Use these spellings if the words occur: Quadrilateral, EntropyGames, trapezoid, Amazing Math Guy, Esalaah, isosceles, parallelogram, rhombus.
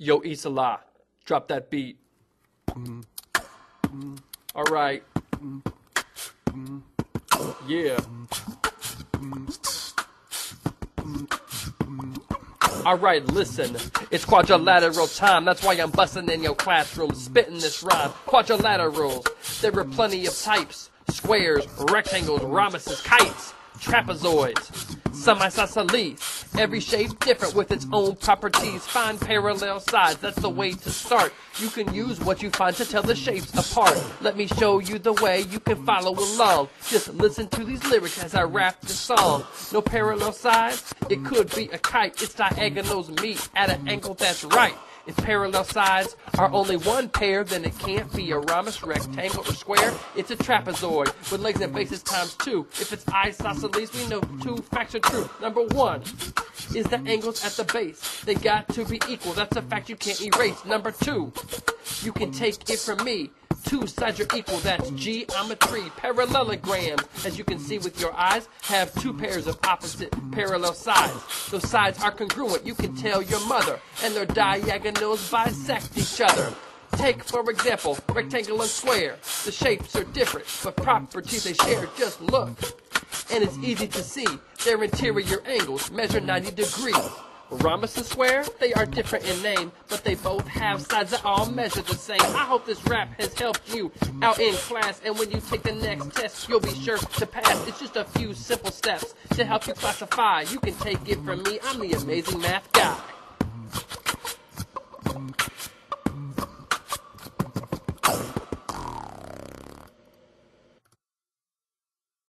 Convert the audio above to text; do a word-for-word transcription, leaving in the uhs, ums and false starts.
Yo, Isala, drop that beat. All right. Yeah. Alright, listen, it's quadrilateral time, that's why I'm bustin' in your classroom, spittin' this rhyme. Quadrilaterals, there are plenty of types, squares, rectangles, rhombuses, kites, trapezoids, semi-isosceles, every shape different with its own properties. Find parallel sides, that's the way to start. You can use what you find to tell the shapes apart. Let me show you the way, you can follow along. Just listen to these lyrics as I rap this song. No parallel sides? It could be a kite. Its diagonals meet at an angle that's right. If parallel sides are only one pair, then it can't be a rhombus, rectangle, or square. It's a trapezoid with legs and bases times two. If it's isosceles, we know two facts are true. Number one is the angles at the base. They got to be equal. That's a fact you can't erase. Number two, you can take it from me. Two sides are equal, that's geometry. Parallelograms, as you can see with your eyes, have two pairs of opposite parallel sides. Those sides are congruent, you can tell your mother, and their diagonals bisect each other. Take, for example, rectangle and square. The shapes are different, but properties they share. Just look, and it's easy to see. Their interior angles measure ninety degrees. Rhombus and square, they are different in name, but they both have sides that all measure the same. I hope this rap has helped you out in class, and when you take the next test, you'll be sure to pass. It's just a few simple steps to help you classify. You can take it from me, I'm the amazing math guy.